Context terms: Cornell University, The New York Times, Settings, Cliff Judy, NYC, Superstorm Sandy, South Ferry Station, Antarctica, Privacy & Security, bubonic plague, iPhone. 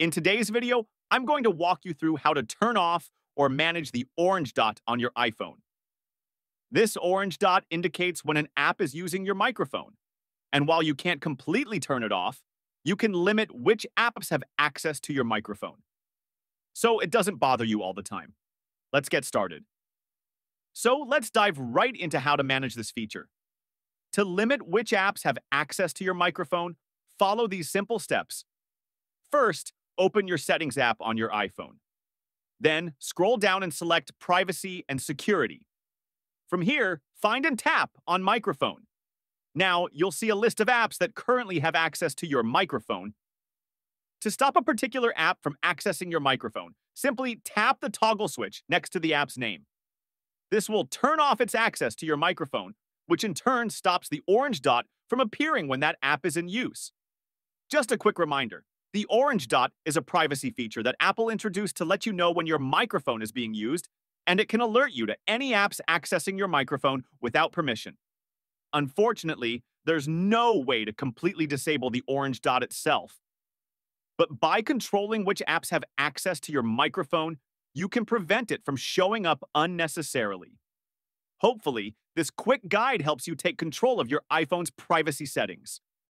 In today's video, I'm going to walk you through how to turn off or manage the orange dot on your iPhone. This orange dot indicates when an app is using your microphone. And while you can't completely turn it off, you can limit which apps have access to your microphone, so it doesn't bother you all the time. Let's get started. So let's dive right into how to manage this feature. To limit which apps have access to your microphone, follow these simple steps. First, open your Settings app on your iPhone. Then, scroll down and select Privacy and Security. From here, find and tap on Microphone. Now, you'll see a list of apps that currently have access to your microphone. To stop a particular app from accessing your microphone, simply tap the toggle switch next to the app's name. This will turn off its access to your microphone, which in turn stops the orange dot from appearing when that app is in use. Just a quick reminder. The orange dot is a privacy feature that Apple introduced to let you know when your microphone is being used, and it can alert you to any apps accessing your microphone without permission. Unfortunately, there's no way to completely disable the orange dot itself. But by controlling which apps have access to your microphone, you can prevent it from showing up unnecessarily. Hopefully, this quick guide helps you take control of your iPhone's privacy settings.